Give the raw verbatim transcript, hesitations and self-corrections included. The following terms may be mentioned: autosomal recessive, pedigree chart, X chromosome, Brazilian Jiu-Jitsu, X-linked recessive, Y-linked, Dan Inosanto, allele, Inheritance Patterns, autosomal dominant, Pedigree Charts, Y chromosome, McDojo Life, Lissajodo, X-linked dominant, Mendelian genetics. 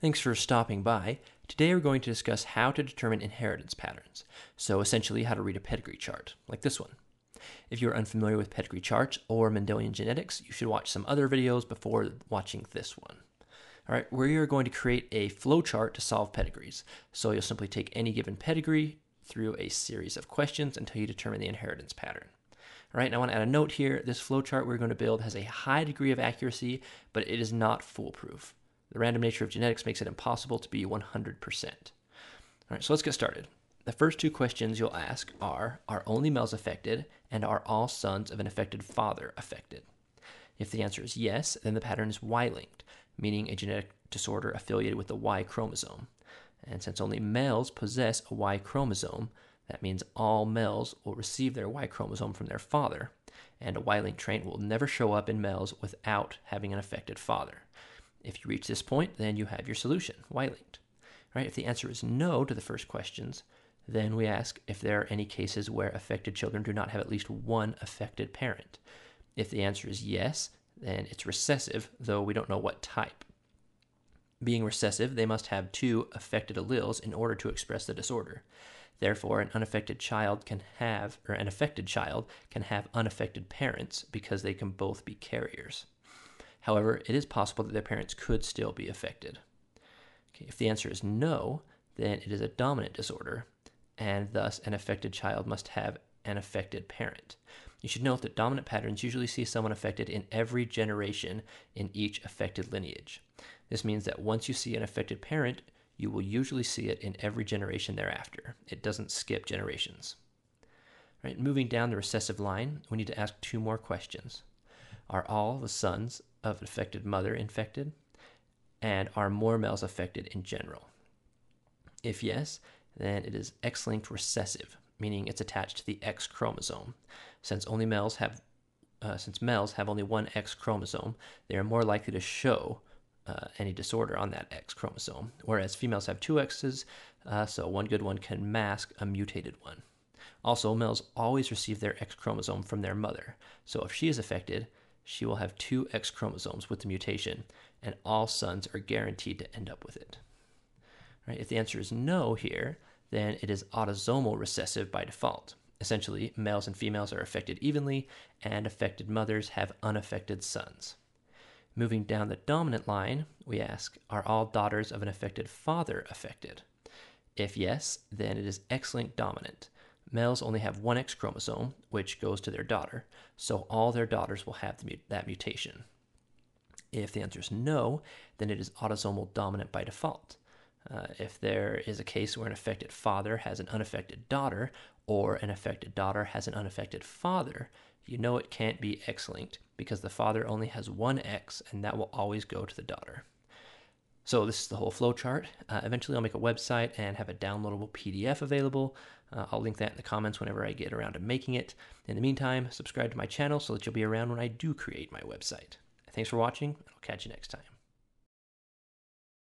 Thanks for stopping by. Today we're going to discuss how to determine inheritance patterns, so essentially how to read a pedigree chart, like this one. If you're unfamiliar with pedigree charts or Mendelian genetics, you should watch some other videos before watching this one. All right, we are going to create a flowchart to solve pedigrees. So you'll simply take any given pedigree through a series of questions until you determine the inheritance pattern. All right, and I want to add a note here. This flowchart we're going to build has a high degree of accuracy, but it is not foolproof. The random nature of genetics makes it impossible to be one hundred percent. All right, so let's get started. The first two questions you'll ask are, are only males affected, and are all sons of an affected father affected? If the answer is yes, then the pattern is Y-linked, meaning a genetic disorder affiliated with the Y chromosome. And since only males possess a Y chromosome, that means all males will receive their Y chromosome from their father, and a Y-linked trait will never show up in males without having an affected father. If you reach this point, then you have your solution, Y-linked. Right? If the answer is no to the first questions, then we ask if there are any cases where affected children do not have at least one affected parent. If the answer is yes, then it's recessive, though we don't know what type. Being recessive, they must have two affected alleles in order to express the disorder. Therefore, an unaffected child can have, or an affected child can have unaffected parents because they can both be carriers. However, it is possible that their parents could still be affected. Okay, if the answer is no, then it is a dominant disorder, and thus an affected child must have an affected parent. You should note that dominant patterns usually see someone affected in every generation in each affected lineage. This means that once you see an affected parent, you will usually see it in every generation thereafter. It doesn't skip generations. All right, moving down the recessive line, we need to ask two more questions. Are all the sons of an affected mother infected? And are more males affected in general? If yes, then it is X-linked recessive, meaning it's attached to the X chromosome. Since only males have, uh, since males have only one X chromosome, they are more likely to show Uh, any disorder on that X chromosome, whereas females have two X's, uh, so one good one can mask a mutated one. Also, males always receive their X chromosome from their mother, so if she is affected, she will have two X chromosomes with the mutation, and all sons are guaranteed to end up with it. All right, if the answer is no here, then it is autosomal recessive by default. Essentially, males and females are affected evenly, and affected mothers have unaffected sons. Moving down the dominant line, we ask, are all daughters of an affected father affected? If yes, then it is X-linked dominant. Males only have one X chromosome, which goes to their daughter, so all their daughters will have the, that mutation. If the answer is no, then it is autosomal dominant by default. Uh, if there is a case where an affected father has an unaffected daughter, or an affected daughter has an unaffected father, you know it can't be X-linked because the father only has one X, and that will always go to the daughter. So this is the whole flowchart. Uh, eventually, I'll make a website and have a downloadable P D F available. Uh, I'll link that in the comments whenever I get around to making it. In the meantime, subscribe to my channel so that you'll be around when I do create my website. Thanks for watching, and I'll catch you next time.